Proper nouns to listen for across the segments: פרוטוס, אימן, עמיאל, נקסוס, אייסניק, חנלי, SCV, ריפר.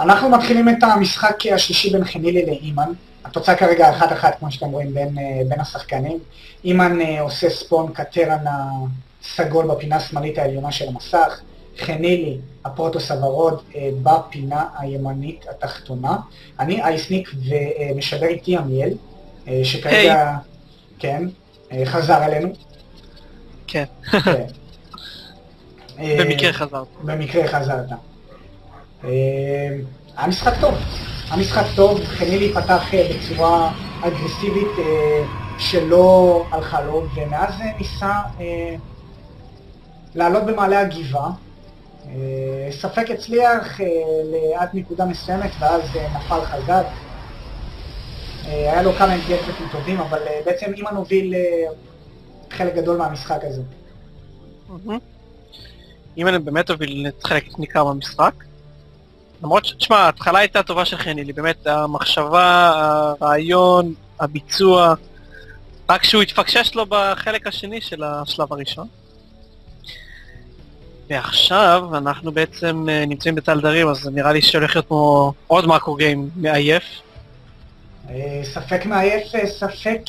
אנחנו מתחילים את המשחק השלישי בין חנלי לאימן. התוצאה כרגע 1-1, כמו שאתם רואים, בין השחקנים. אימן עושה ספון קטרן הסגול בפינה השמאלית העליונה של המסך. חנלי, הפרוטוס הוורוד, בפינה הימנית התחתונה. אני אייסניק ומשדר איתי עמיאל, שכרגע... כן, חזר אלינו. כן. במקרה חזרת. במקרה חזרת. היה משחק טוב. היה משחק טוב, חנלי פתח בצורה אגרסיבית שלא הלכה לו, ומאז ניסה לעלות במעלה הגבעה. ספק הצליח לעד נקודה מסוימת, ואז נפל חזק. היה לו כמה אינטרפטים טובים, אבל בעצם אימן הוביל חלק גדול מהמשחק הזה. אימן באמת הוביל חלק ניכר מהמשחק. למרות ששמע, ההתחלה הייתה טובה של חנלי, באמת המחשבה, הרעיון, הביצוע, רק שהוא התפקשש לו בחלק השני של השלב הראשון. ועכשיו אנחנו בעצם נמצאים בתלדרים, אז נראה לי שהולך להיות פה עוד מאקו גיים מעייף. ספק מעייף, ספק...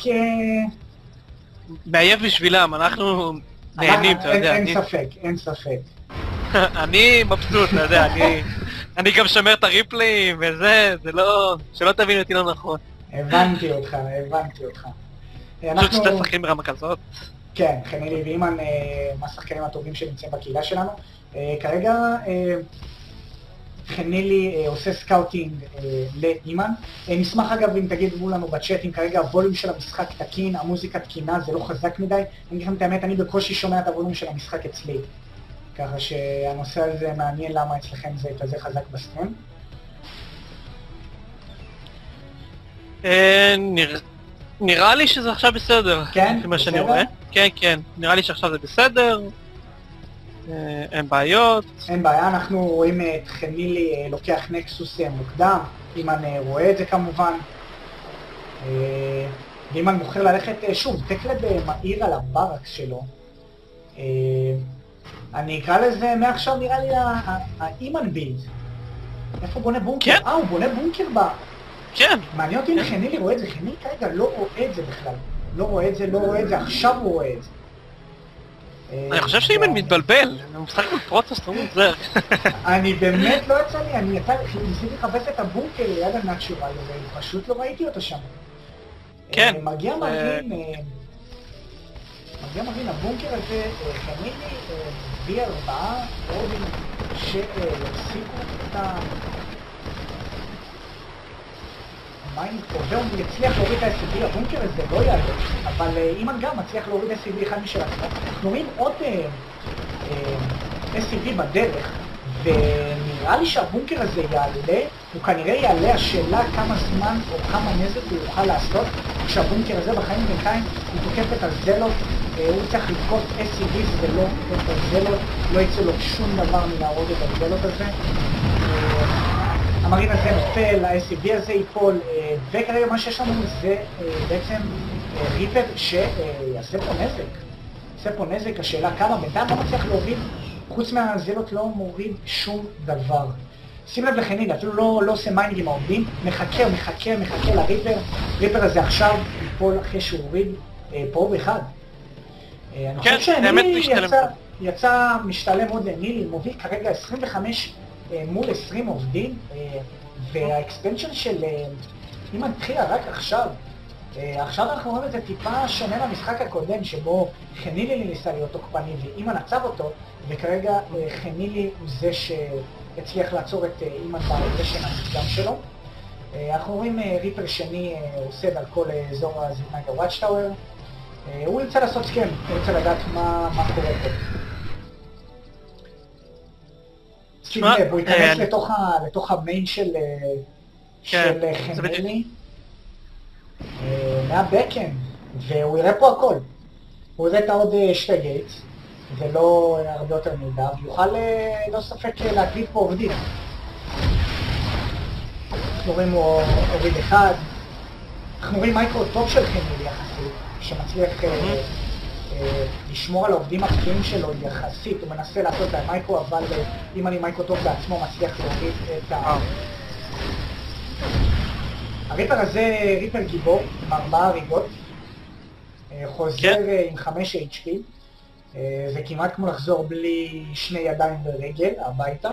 מעייף בשבילם, אנחנו נהנים, אתה יודע. אין ספק, אין ספק. אני מבסוט, אתה יודע, אני גם שומר את הריפליים וזה, זה לא... שלא תבין אותי לא נכון. הבנתי אותך, הבנתי אותך. פשוט שתי שחקנים ברמה כזאת. כן, חנלי ואימן, מהשחקנים הטובים שנמצאים בקהילה שלנו. כרגע חנלי עושה סקאוטינג לאימן. נשמח אגב אם תגידו לנו בצ'אט, אם כרגע הווליום של המשחק תקין, המוזיקה תקינה, זה לא חזק מדי. אני אגיד לכם את האמת, אני בקושי שומע את הווליום של המשחק אצלי. ככה שהנושא הזה מעניין למה אצלכם זה כזה חזק בסטרים. נראה לי שזה עכשיו בסדר. כן? מה שאני רואה. כן, כן. נראה לי שעכשיו זה בסדר. אין בעיות. אין בעיה, אנחנו רואים את חנלי לוקח נקסוס מוקדם. אימן רואה את זה כמובן. ואימן מוכר ללכת שוב, תקלב מהיר על הברק שלו. אני אקרא לזה מעכשיו נראה לי האימן בילד. איפה בונה בונקר? אה, הוא בונה בונקר בה. כן. מעניין אותי אם חנלי רואה את זה, חנלי כרגע לא רואה את זה בכלל. לא רואה את זה, לא רואה את זה, עכשיו הוא רואה את זה. אני חושב שאימן מתבלבל, הוא משחק עם פרוטוס, הוא מוזר. אני באמת לא יצא לי, אני ניסיתי לחפש את הבונקר ליד הנקשורה, פשוט לא ראיתי אותו שם. כן. מגיע מרין... מגיע מבין, הבונקר הזה, חנלי הביא 4 אורדים שהפסיקו את ה... המים עובר, הוא יצליח להוריד את ה-SCV, הבונקר הזה לא יעלה, אבל אימן גם מצליח להוריד SCV אחד משל עצמו. אנחנו רואים עוד SCV בדרך, ונראה לי שהבונקר הזה יעלה, הוא כנראה יעלה, השאלה כמה זמן או כמה נזק הוא יוכל לעשות, כשהבונקר הזה בחיים ובינתיים הוא תוקף את הזלות, הוא צריך לבכות SCV ולא את הזלות, לא יצא לו שום דבר מלהרוג את הזלות הזה. המרין הזה נופל, ה-SCV הזה ייפול, וכרגע מה שיש לנו זה בעצם ריפר שיעשה פה נזק. עושה פה נזק, השאלה כמה, בינתיים לא מצליח להוריד, חוץ מהזלות לא מוריד שום דבר. שים לב לחנלי, אפילו לא עושה מיינג עם העובדים, מחכה, מחכה, מחכה לריפר. ריפר הזה עכשיו ייפול אחרי שהוא הוריד פה באחד. אני חושב שהנילי יצא משתלם עוד לנילי, מוביל כרגע 25 מול 20 עובדים, והאקספנשן של אימן התחילה רק עכשיו. עכשיו אנחנו רואים את זה טיפה שונה למשחק הקודם, שבו חנלי ניסה להיות תוקפני ואימן עצב אותו, וכרגע חנלי הוא זה שהצליח לעצור את אימן ברזשן המקדם שלו. אנחנו רואים ריפר שני עושה על כל אזור הזינה ה-Watch Tower. הוא ירצה לעשות סקן, הוא ירצה לדעת מה קורה פה. הוא ייכנס לתוך המיין של חנלי מהבקן, והוא יראה פה הכל. הוא יראה את עוד 2 גייטס, ולא הרבה יותר מידע, ויוכל לא ספק להקליט פה עובדים. אנחנו רואים הוא עובד אחד, אנחנו רואים מייקרו טוב של חנלי יחסית, שמצליח לשמור על העובדים הפקיעים שלו יחסית, הוא מנסה לעשות להם מייקרו, אבל אם אני מייקרו טוב בעצמו, מצליח להוריד את הריפר הזה, ריפר גיבור, 4 הריגות, חוזר עם 5 HP, זה כמעט כמו לחזור בלי 2 ידיים ורגל הביתה.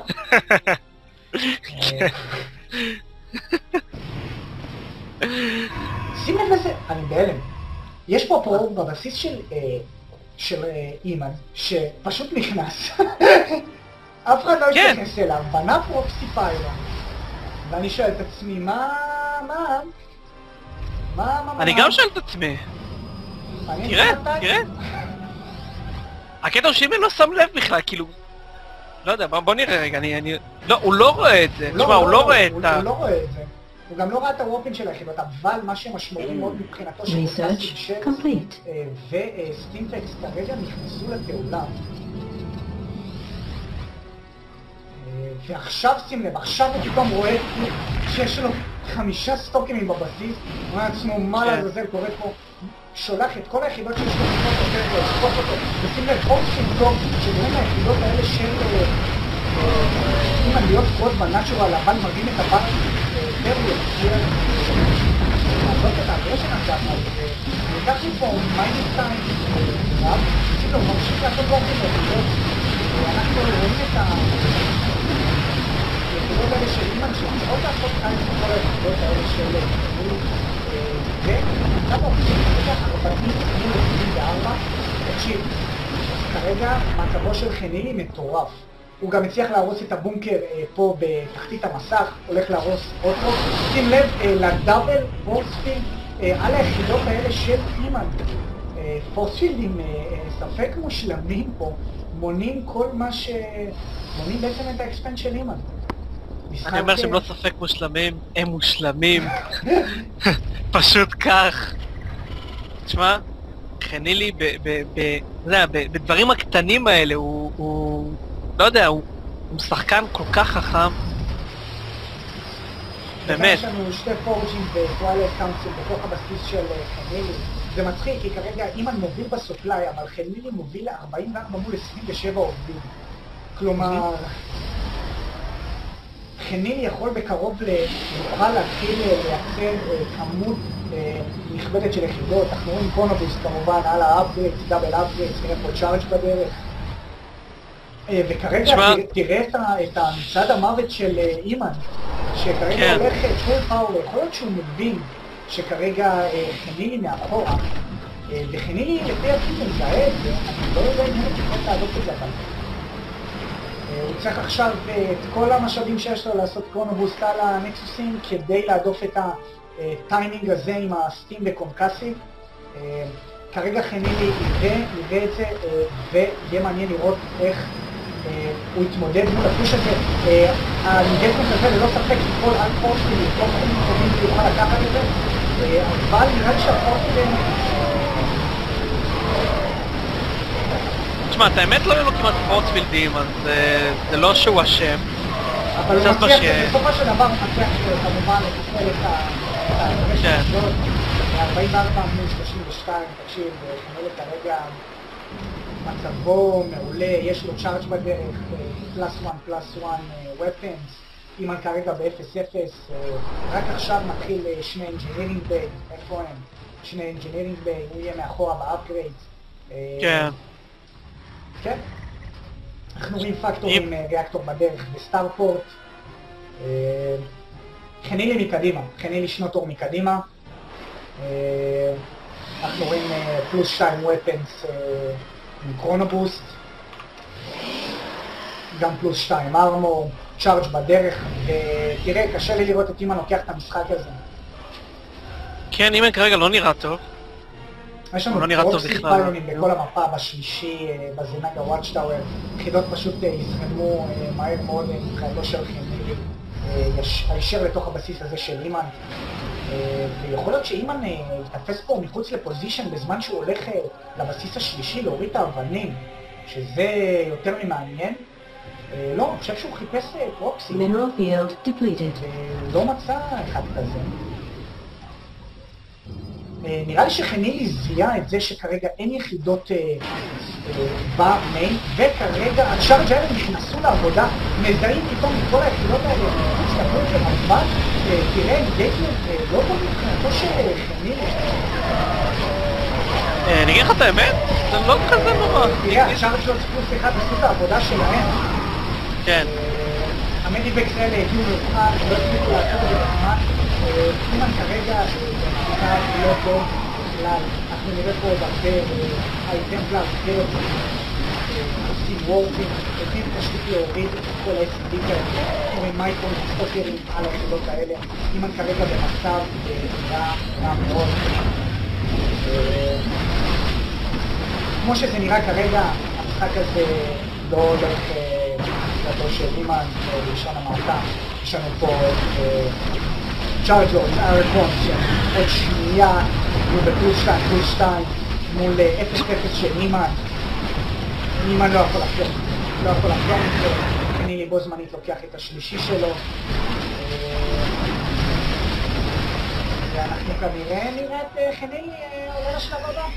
שים לב לזה, אני בהלם. יש פה פרוב בבסיס של אימן, שפשוט נכנס. אף אחד לא התכנס אליו, בנה פרוב סיפה אליו. ואני שואל את עצמי, מה? אני גם שואל את עצמי. תראה, תראה. הקטע שאימן לא שם לב בכלל, כאילו... לא יודע, בוא נראה רגע, אני... לא, הוא לא רואה את זה. תשמע, הוא לא רואה את זה. הוא לא רואה את זה. הוא גם לא ראה את הוופין של היחידות, אבל מה שמשמעותי מאוד מבחינתו של סטינפקס וסטינפקס כרגע נכנסו לפעולה. ועכשיו שים לב, עכשיו הוא פתאום רואה שיש לו 5 סטוקים בבסיס, הוא אומר לעצמו מה לעזאזל קורה פה, שולח את כל היחידות שיש לו לתקוף אותו, ושים לב עוד סינטום שבהם היחידות האלה של... אם אני עוד קוד בנאצ'ורל, אבל מראים את הבא דרוויון, שיהיה לנו לעשות את האגרשן הזה, אני אקח לי פה מיינד טיים, ועשיתי לו ממשיך לעשות בורדים בגדות, ואנחנו רואים את היחידות האלה של אימן, שעוד לעשות חיים את כל היחידות האלה של אימן, וכמה עושים את החרבנים, 24, תקשיב, כרגע מצבו של חנלי מטורף. הוא גם הצליח להרוס את הבונקר פה בתחתית המסך, הולך להרוס אותו. שים לב לדאבל פורספילד על היחידות האלה של אימן. פורספילדים ספק מושלמים פה, מונים כל מה ש... מונים בעצם את האקספנד של אימן. אני אומר שהם לא ספק מושלמים, הם מושלמים. פשוט כך. תשמע, חנלי בדברים הקטנים האלה הוא... לא יודע, הוא משחקן כל כך חכם. באמת. יש לנו 2 פורג'ים וקואלר קאונסים בתוך הבסיס של חנלי. זה מצחיק, כי כרגע אימן מוביל בסופליי, אבל חנלי מוביל ל-44 מול 27 עובדים. כלומר... חנלי יכול בקרוב להתחיל לייצר כמות נכבדת של יחידות. אנחנו רואים קונובוס כמובן, על האפגרט, דאבל אפגרט, נראה פה צ'ארג' בדרך. וכרגע תראה את המצד המוות של אימן, שכרגע הולך פול פאוור, יכול להיות שהוא מבין שכרגע חנלי מאחורה, וחנלי לפי הכיוון מזהה, אני לא יודע אם הוא יכול לעלות את זה, אבל הוא צריך עכשיו את כל המשאבים שיש לו לעשות קרונובוסט על הנקסוסים כדי להדוף את הטיימינג הזה עם הסטים וקונקסיב. כרגע חנלי יראה את זה, ויהיה מעניין לראות איך הוא התמודד מול הפוש הזה. הניגדמנט הזה ללא ספק לכל על פורסטים, לכל חולים חולים שיוכל לקחת את זה, אבל נראה לי שהפורסטים... תשמע, את האמת לא היו לו כמעט פורסטבילדים, אז זה לא שהוא אשם. אבל הוא מצליח, בסופו של דבר מצליח כמובן לתפעל את הרשת הזאת. 44 מול 32, תקשיב, חנלי כרגע מצבו מעולה, יש לו צ'ארג' בדרך, +1/+1 weapons, אימן כרגע ב-0-0, רק עכשיו מתחיל 2 engineering bay, איפה הם? 2 engineering bay, הוא יהיה מאחורה באפגרייד. כן. כן? אנחנו רואים פקטורים, ריאקטור בדרך בסטארפורט. חנלי מקדימה, חנלי שנותור מקדימה. אנחנו רואים +2 weapons עם קרונובוסט, גם +2 armor, צ'ארג' בדרך, ותראה, קשה לי לראות את אימן לוקח את המשחק הזה. כן, אימן כרגע לא נראה טוב. יש לנו פרוקסי פיילונים בכל המפה, בשלישי, בזינג הוואטשטאוור, יחידות פשוט יזרמו מהר מאוד מבחינתו של חנלי, הישר לתוך הבסיס הזה של אימן. ויכול להיות שאימן יתפס פה מחוץ לפוזישן בזמן שהוא הולך לבסיס השלישי להוריד את האבנים, שזה יותר ממעניין. לא, אני חושב שהוא חיפש פרוקסי. לא מצא אחד כזה. נראה לי שחנלי זיהה את זה שכרגע אין יחידות במיין, וכרגע השארג' האלה נכנסו לעבודה, מזהים פתאום מכל היחידות האלה, מסתכלו את הרמב"ן, תראה, דקלר לא טוב מבחינתו שחנלי. אני אגיד לך את האמת? זה לא כזה נורא. תראה, השארג' של ספוס אחד עשו את העבודה שלהם. כן. המדיבקס האלה הגיעו לזמן, לא הספיקו לעשות את הזמן, אימן כרגע, שבכלל לא טוב בכלל. אנחנו נראה פה בקר, האיתם להבקר, עושים וורדים, עושים פשוט להוריד את כל ה-SCV כאלה, עם מייקרון סטופרים על השאלות האלה, אימן כרגע במצב, רע מאוד. כמו שזה נראה כרגע, המשחק הזה לא הולך לדו של אימן, ראשון המעטה, יש לנו פה צ'ארג'ורס, ארקון, שעוד שנייה, הוא ב-2-2 מול 0-0 של אימן. אימן לא יכול לחזור, לא יכול לחזור מזה, חנלי בו זמנית לוקח את השלישי שלו. ואנחנו כנראה נראה את חנלי עולה לשלב הבא.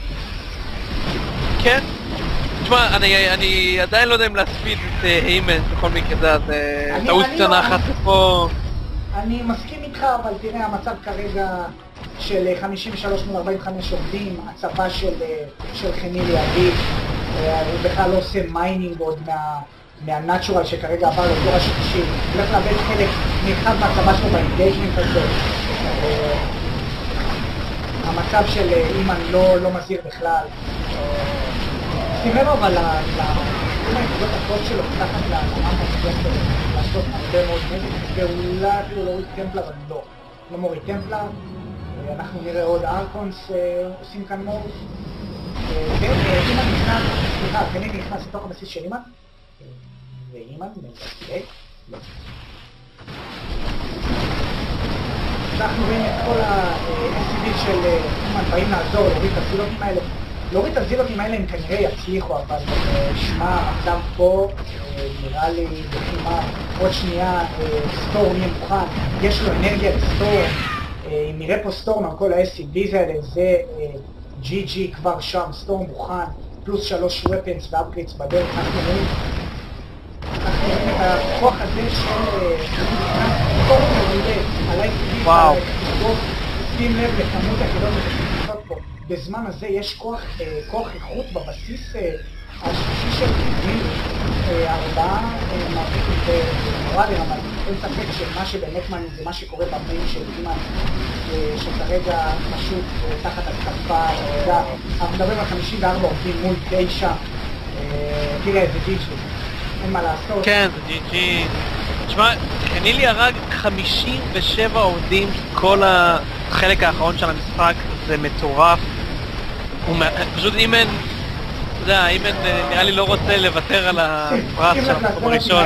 כן. תשמע, אני עדיין לא יודע אם להספיד את אימן, בכל מקרה, זה טעות קטנה אחת פה. אני מסכים איתך, אבל תראה, המצב כרגע של 53 מול 45 עובדים, הצפה של חנלי אביב, הוא בכלל לא עושה מיינינג עוד מהנאצ'ורל שכרגע עבר לדור השלישי, הוא הולך לאבד חלק נרחב מהצבה שלו באינגייג'מנט הזה. המצב של אימן לא מזהיר בכלל. שימנו אבל העמדות הטוב שלו תחת להמד הספלסטר, לעשות הרבה מאוד נזק, ואולי אפילו להוריד טמפלר, אבל לא מוריד טמפלר. אנחנו נראה עוד ארקונס עושים כאן מורס. ואימן נכנס, סליחה, חנלי נכנס לתוך הבסיס של אימן. ואימן מלסק. אנחנו רואים את כל ה-SCV של אימן באים לעזור, להוריד את הסילוטים האלה. להוריד את הסילוטים האלה הם כנראה יצליחו, אבל שמע, עכשיו פה נראה לי בחימה. עוד שנייה, סטור מי מוכן, יש לו אנרגיה לסטור. אם נראה פה סטורם על כל ה-SCVs האלה, זה GG כבר שם, סטורם מוכן, פלוס 3 weapons ואפגריטס בדרך. אנחנו רואים את הכוח הזה של סטורם מרודה על ה-SCVs האלה, שים לב לכמות הכילות ולכנות פה. בזמן הזה יש כוח איכות בבסיס השלישי של קיבלים, ארבעה מרחקים ברדר, אבל אין ספק שמה שבאמת מעניין זה מה שקורה בפנים של אימן, שכרגע פשוט תחת התקפה, אנחנו מדברים על 54 עובדים מול 9, תראה איזה גיג'י, אין מה לעשות. כן, זה גיג'י. תשמע, חנלי הרג 57 עובדים, כל החלק האחרון של המשחק זה מטורף, פשוט אימן אימן נראה לי לא רוצה לוותר על הפרס שאנחנו בראשון.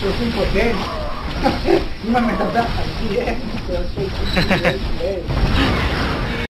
שעושים פה דן. אימן מדבר על פי אין, שעושים פה דן.